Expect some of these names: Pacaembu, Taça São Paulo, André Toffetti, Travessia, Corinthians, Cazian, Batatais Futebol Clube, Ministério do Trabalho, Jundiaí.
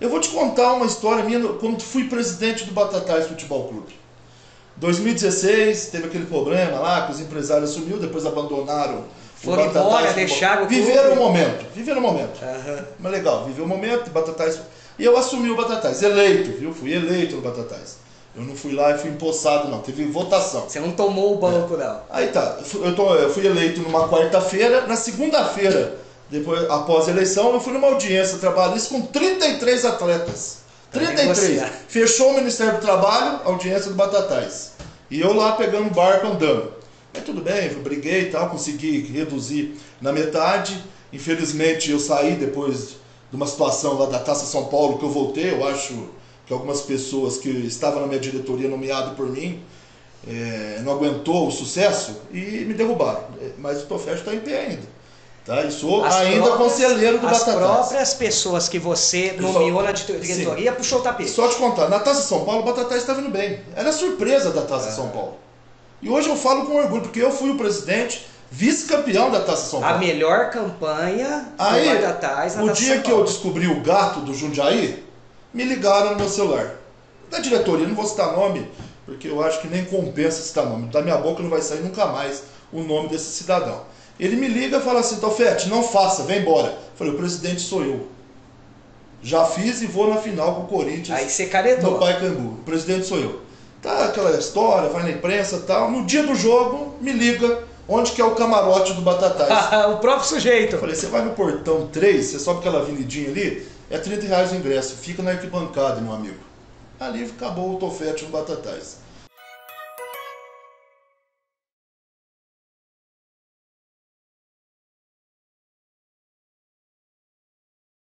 Eu vou te contar uma história minha quando fui presidente do Batatais Futebol Clube. 2016, teve aquele problema lá que os empresários assumiram, depois abandonaram. Foram embora, deixaram o clube. Viveram o momento, viveram o momento. Uhum. Mas legal, viveu o momento, Batatais... E eu assumi o Batatais, eleito, viu? Fui eleito no Batatais. Eu não fui lá e fui empossado, não. Teve votação. Você não tomou o banco, não. Aí tá, eu fui eleito numa quarta-feira, na segunda-feira... Depois, após a eleição, eu fui numa audiência trabalhista com 33 atletas. 33. Fechou o Ministério do Trabalho, audiência do Batatais. E eu lá pegando o barco, andando. Mas tudo bem, eu briguei e tal, consegui reduzir na metade. Infelizmente, eu saí depois de uma situação lá da Taça São Paulo que eu voltei. Eu acho que algumas pessoas que estavam na minha diretoria, nomeado por mim, não aguentou o sucesso e me derrubaram. Mas o Tofesto está em pé ainda. Tá, e sou ainda conselheiro do Batatais. As próprias pessoas que você nomeou na diretoria puxou o tapete. Só te contar, na Taça São Paulo o Batatais estava indo bem. Era a surpresa da Taça São Paulo. E hoje eu falo com orgulho, porque eu fui o presidente, vice-campeão da Taça São Paulo. A melhor campanha do Batatais na Taça São Paulo. O dia que eu descobri o gato do Jundiaí, me ligaram no meu celular. Da diretoria, não vou citar nome, porque eu acho que nem compensa citar nome. Da minha boca não vai sair nunca mais o nome desse cidadão. Ele me liga e fala assim, Tofete, não faça, vem embora. Eu falei, o presidente sou eu. Já fiz e vou na final com o Corinthians. Aí você caretou. No Pacaembu. O presidente sou eu. Tá aquela história, vai na imprensa e tal. No dia do jogo, me liga, onde que é o camarote do Batatais. O próprio sujeito. Eu falei, você vai no portão 3, você sobe aquela avenidinha ali, é R$30 o ingresso. Fica na arquibancada, meu amigo. Ali acabou o Tofete no Batatais.